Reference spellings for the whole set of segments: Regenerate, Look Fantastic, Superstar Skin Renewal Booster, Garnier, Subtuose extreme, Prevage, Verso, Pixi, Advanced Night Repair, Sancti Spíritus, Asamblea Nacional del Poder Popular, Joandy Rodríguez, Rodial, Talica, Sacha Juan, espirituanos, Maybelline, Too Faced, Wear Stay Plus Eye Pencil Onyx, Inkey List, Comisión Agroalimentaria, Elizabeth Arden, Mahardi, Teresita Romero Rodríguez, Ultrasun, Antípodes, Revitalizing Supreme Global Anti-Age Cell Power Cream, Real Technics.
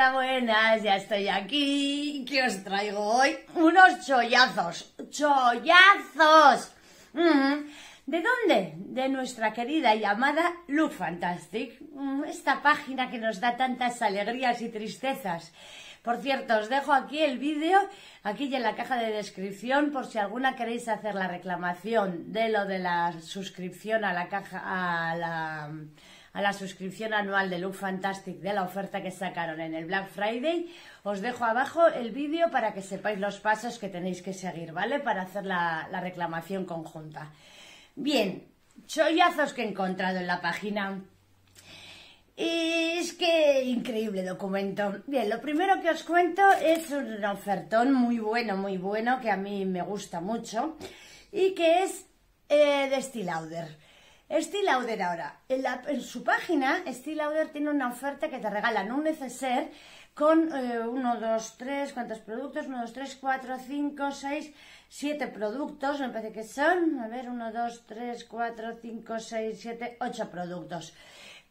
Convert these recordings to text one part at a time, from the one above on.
Hola, buenas, ya estoy aquí, que os traigo hoy unos chollazos, chollazos. ¿De dónde? De nuestra querida y amada Look Fantastic, esta página que nos da tantas alegrías y tristezas. Por cierto, os dejo aquí el vídeo, aquí y en la caja de descripción, por si alguna queréis hacer la reclamación de lo de la suscripción a la caja, a la suscripción anual de Look Fantastic, de la oferta que sacaron en el Black Friday. Os dejo abajo el vídeo para que sepáis los pasos que tenéis que seguir, ¿vale? Para hacer la reclamación conjunta. Bien, chollazos que he encontrado en la página. Es que increíble documento. Bien, lo primero que os cuento es un ofertón muy bueno, que a mí me gusta mucho, y que es de Estée Lauder. Estée Lauder ahora, en su página, Estée Lauder tiene una oferta que te regalan un neceser con 1, 2, 3, ¿cuántos productos? 1, 2, 3, 4, 5, 6, 7 productos, me parece que son, a ver, 1, 2, 3, 4, 5, 6, 7, 8 productos.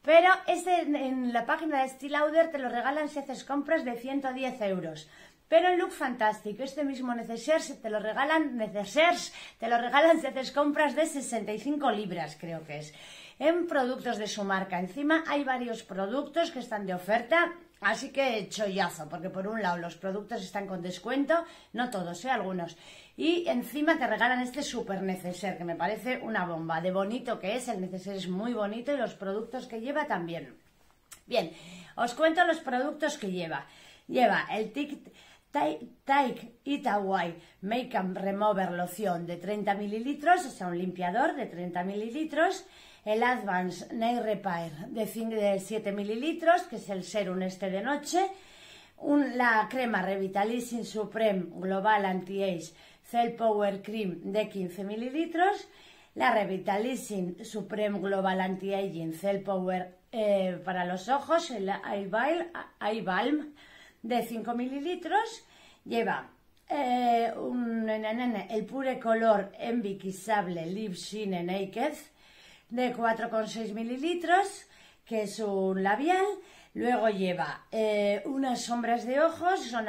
Pero este, en la página de Estée Lauder te lo regalan si haces compras de 110 euros. Pero en Look Fantastic, este mismo neceser te lo regalan, si haces compras de 65 libras, creo que es, en productos de su marca. Encima hay varios productos que están de oferta, así que chollazo, porque por un lado los productos están con descuento, no todos, algunos. Y encima te regalan este super neceser, que me parece una bomba, de bonito que es, el neceser es muy bonito y los productos que lleva también. Bien, os cuento los productos que lleva. Lleva el Take It Away Makeup Remover Loción de 30 ml, o sea, un limpiador de 30 ml, el Advanced Night Repair de 7 ml, que es el serum este de noche, la crema Revitalizing Supreme Global Anti-Age Cell Power Cream de 15 ml, la Revitalizing Supreme Global Anti-Aging Cell Power para los ojos, el Eye Balm de 5 mililitros, lleva el Pure Color Envy Kissable Lip Shine Naked de 4,6 mililitros, que es un labial. Luego lleva unas sombras de ojos, son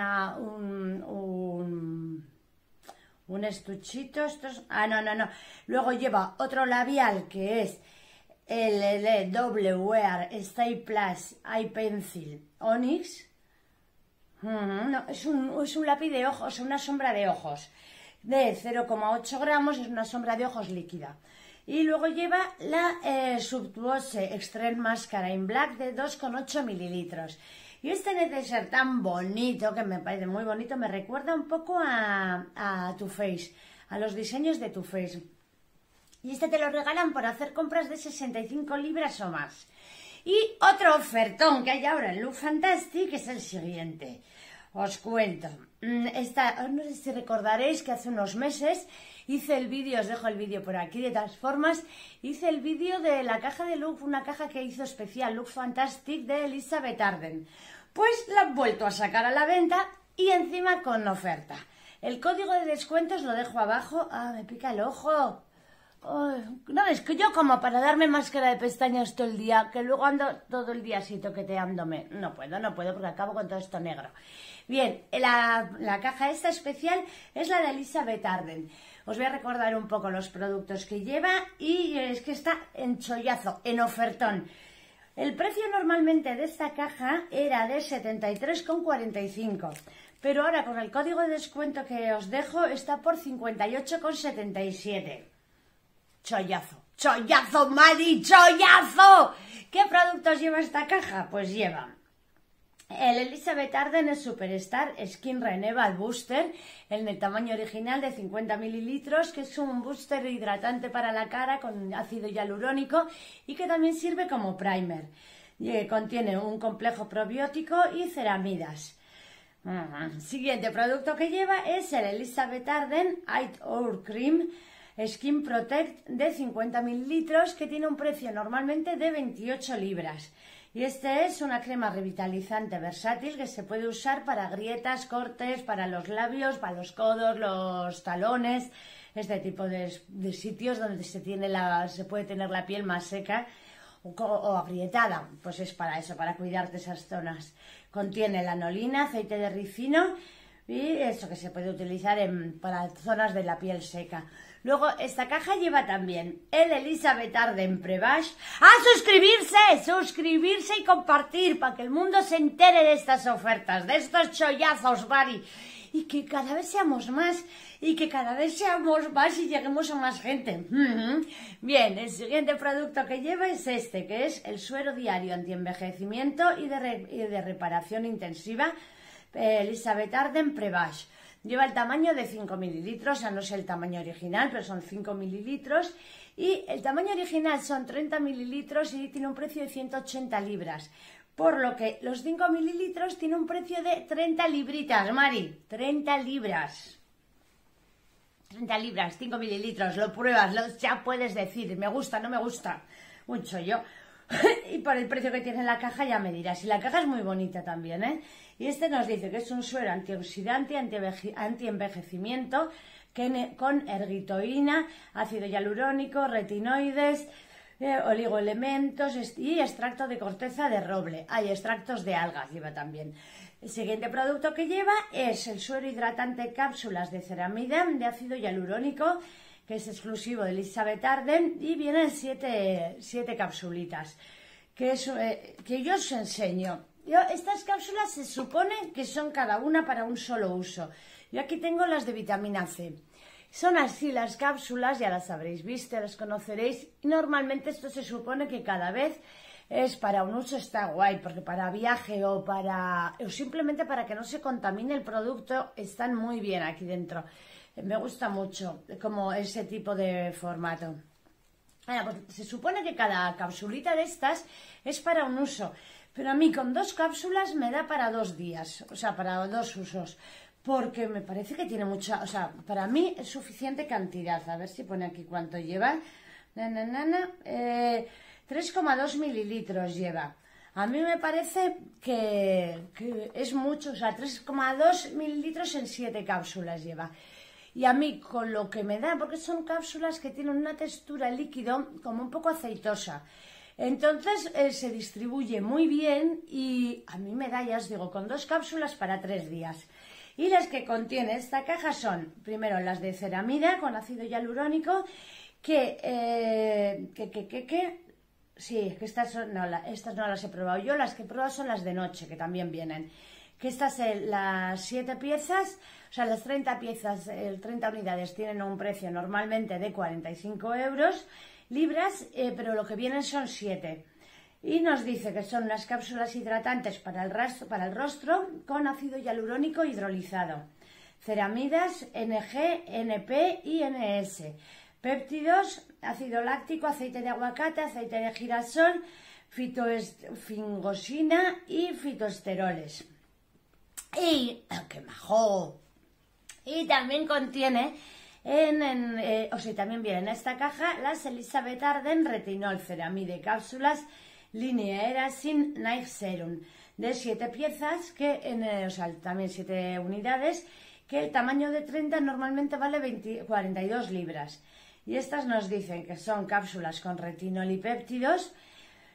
un estuchito, estos... Luego lleva otro labial que es el Wear Stay Plus Eye Pencil Onyx. No, es un lápiz de ojos, una sombra de ojos de 0,8 gramos, es una sombra de ojos líquida. Y luego lleva la Subtuose Extreme Máscara in Black de 2,8 mililitros. Y este neceser tan bonito, que me parece muy bonito, me recuerda un poco a Too Faced, a los diseños de Too Faced. Y este te lo regalan por hacer compras de 65 libras o más. Y otro ofertón que hay ahora en Look Fantastic es el siguiente. Os cuento. No sé si recordaréis que hace unos meses hice el vídeo, os dejo el vídeo por aquí, de todas formas, hice el vídeo de la caja de Look, una caja que hizo especial Look Fantastic de Elizabeth Arden. Pues la han vuelto a sacar a la venta y encima con oferta. El código de descuentos lo dejo abajo. ¡Ah, me pica el ojo! Oh, no, es que yo como para darme máscara de pestañas todo el día, que luego ando todo el día así toqueteándome, no puedo porque acabo con todo esto negro. Bien, la caja esta especial es la de Elizabeth Arden. Os voy a recordar un poco los productos que lleva, y es que está en chollazo, en ofertón. El precio normalmente de esta caja era de 73,45, pero ahora con el código de descuento que os dejo está por 58,77. Chollazo, chollazo, Madi, chollazo. ¿Qué productos lleva esta caja? Pues lleva el Elizabeth Arden Superstar Skin Renewal Booster en el tamaño original de 50 mililitros, que es un booster hidratante para la cara con ácido hialurónico y que también sirve como primer. Contiene un complejo probiótico y ceramidas. Siguiente producto que lleva es el Elizabeth Arden Eight Hour Cream Skin Protect de 50 mililitros, que tiene un precio normalmente de 28 libras. Y este es una crema revitalizante versátil que se puede usar para grietas, cortes, para los labios, para los codos, los talones, este tipo de sitios donde se puede tener la piel más seca, o agrietada, pues es para eso, para cuidarte esas zonas. Contiene lanolina, aceite de ricino y eso que se puede utilizar para zonas de la piel seca. Luego esta caja lleva también el Elizabeth Arden Prevage. ¡Ah, suscribirse! Suscribirse y compartir para que el mundo se entere de estas ofertas, de estos chollazos, Bari. Y que cada vez seamos más, y que cada vez seamos más y lleguemos a más gente. Bien, el siguiente producto que lleva es este, que es el suero diario antienvejecimiento y de reparación intensiva Elizabeth Arden Prevage. Lleva el tamaño de 5 mililitros, ya no sé el tamaño original, pero son 5 mililitros. Y el tamaño original son 30 mililitros y tiene un precio de 180 libras. Por lo que los 5 mililitros tiene un precio de 30 libritas, Mari. 30 libras. 30 libras, 5 mililitros, lo pruebas, ya puedes decir, me gusta, no me gusta. Un chollo. Y por el precio que tiene la caja ya me dirás. Y la caja es muy bonita también, ¿eh? Y este nos dice que es un suero antioxidante, antienvejecimiento, con ergitoína, ácido hialurónico, retinoides, oligoelementos y extracto de corteza de roble. Hay extractos de algas, lleva también. El siguiente producto que lleva es el suero hidratante cápsulas de ceramida de ácido hialurónico, que es exclusivo de Elizabeth Arden, y vienen 7 capsulitas que yo os enseño. Estas cápsulas se supone que son cada una para un solo uso. Yo aquí tengo las de vitamina C. Son así las cápsulas, ya las habréis visto, las conoceréis. Normalmente esto se supone que cada vez es para un uso, está guay, porque para viaje o simplemente para que no se contamine el producto, están muy bien aquí dentro. Me gusta mucho como ese tipo de formato. Ahora, pues se supone que cada capsulita de estas es para un uso, pero a mí con 2 cápsulas me da para 2 días, o sea, para 2 usos. Porque me parece que tiene mucha... O sea, para mí es suficiente cantidad. A ver si pone aquí cuánto lleva. 3,2 mililitros lleva. A mí me parece que es mucho. O sea, 3,2 mililitros en 7 cápsulas lleva. Y a mí con lo que me da... Porque son cápsulas que tienen una textura líquido como un poco aceitosa. Entonces se distribuye muy bien y a mí me da, ya os digo, con 2 cápsulas para 3 días. Y las que contiene esta caja son, primero, las de ceramida con ácido hialurónico, sí, que estas son, no, estas no las he probado yo, las que he probado son las de noche, que también vienen. Que estas, las 7 piezas, o sea, las 30 piezas, 30 unidades, tienen un precio normalmente de 45 libras, pero lo que vienen son 7. Y nos dice que son unas cápsulas hidratantes para el rostro con ácido hialurónico hidrolizado, ceramidas NG, NP y NS, péptidos, ácido láctico, aceite de aguacate, aceite de girasol, fingosina y fitoesteroles. Y ¡qué majo! Y también contiene... también viene en esta caja las Elizabeth Arden Retinol Ceramide Cápsulas Linea Erasin Night Serum de 7 piezas, que también 7 unidades, que el tamaño de 30 normalmente vale 42 libras. Y estas nos dicen que son cápsulas con retinol y péptidos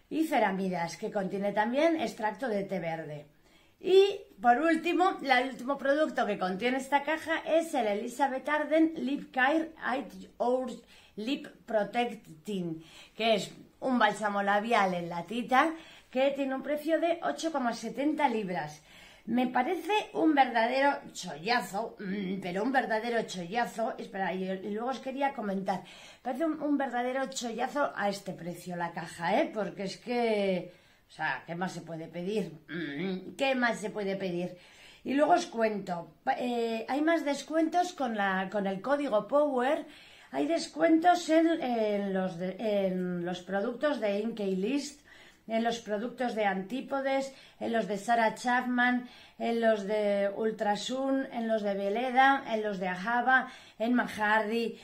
y ceramidas, que contiene también extracto de té verde. Y por último, el último producto que contiene esta caja es el Elizabeth Arden Lip Care 8 Hour Lip Protecting, que es un bálsamo labial en latita que tiene un precio de 8,70 libras. Me parece un verdadero chollazo, pero un verdadero chollazo. Espera, y luego os quería comentar, parece un verdadero chollazo a este precio la caja, ¿eh? Porque es que... O sea, ¿qué más se puede pedir? ¿Qué más se puede pedir? Y luego os cuento, hay más descuentos con el código POWER, hay descuentos en los productos de Inkey List, en los productos de Antípodes, en los de Sara Chapman, en los de Ultrasun, en los de Veleda, en los de Ajaba, en Mahardi,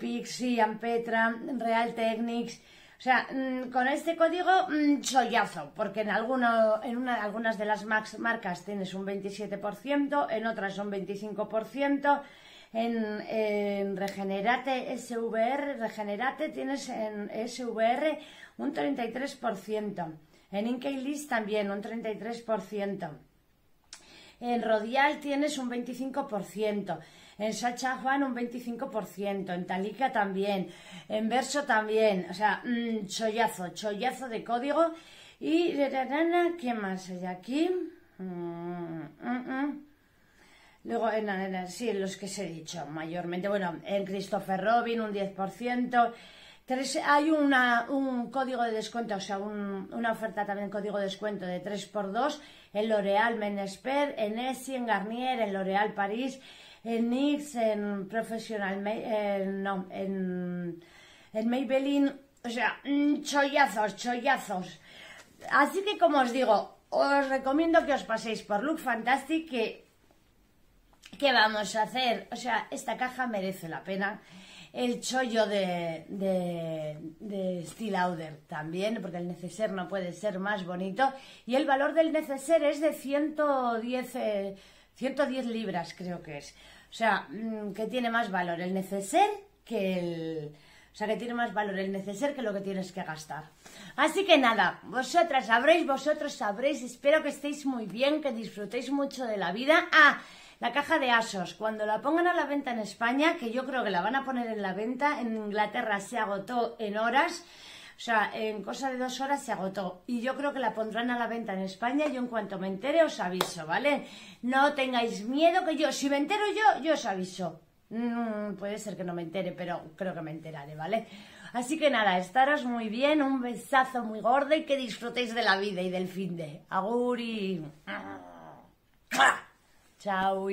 Pixi, Ampetra, Real Technics... O sea, con este código, chollazo, porque en algunas de las marcas tienes un 27%, en otras un 25%, en Regenerate tienes en SVR un 33%. En Inkey List también un 33%. En Rodial tienes un 25%. En Sacha Juan un 25%. En Talica también. En Verso también. O sea, chollazo. Chollazo de código. Y ¿qué más hay aquí? Luego, sí, los que os he dicho mayormente. Bueno, en Christopher Robin un 10%. Hay un código de descuento, o sea, una oferta también, código de descuento de 3×2 en L'Oréal Men Expert, en Essie, en Garnier, en L'Oréal París, en NYX, en Professional, en Maybelline, o sea, chollazos, chollazos. Así que, como os digo, os recomiendo que os paséis por Look Fantastic, que vamos a hacer, o sea, esta caja merece la pena. El chollo de Estée Lauder también, porque el neceser no puede ser más bonito. Y el valor del neceser es de 110 libras, creo que es. O sea, que tiene más valor el neceser que el... O sea, que tiene más valor el neceser que lo que tienes que gastar. Así que nada, vosotras sabréis, vosotros sabréis. Espero que estéis muy bien, que disfrutéis mucho de la vida. ¡Ah! La caja de ASOS, cuando la pongan a la venta en España, que yo creo que la van a poner en la venta, en Inglaterra se agotó en horas, o sea, en cosa de 2 horas se agotó. Y yo creo que la pondrán a la venta en España. Yo en cuanto me entere os aviso, ¿vale? No tengáis miedo, que yo, si me entero yo os aviso. Puede ser que no me entere, pero creo que me enteraré, ¿vale? Así que nada, estaros muy bien, un besazo muy gordo y que disfrutéis de la vida y del finde. Agur y... Chao.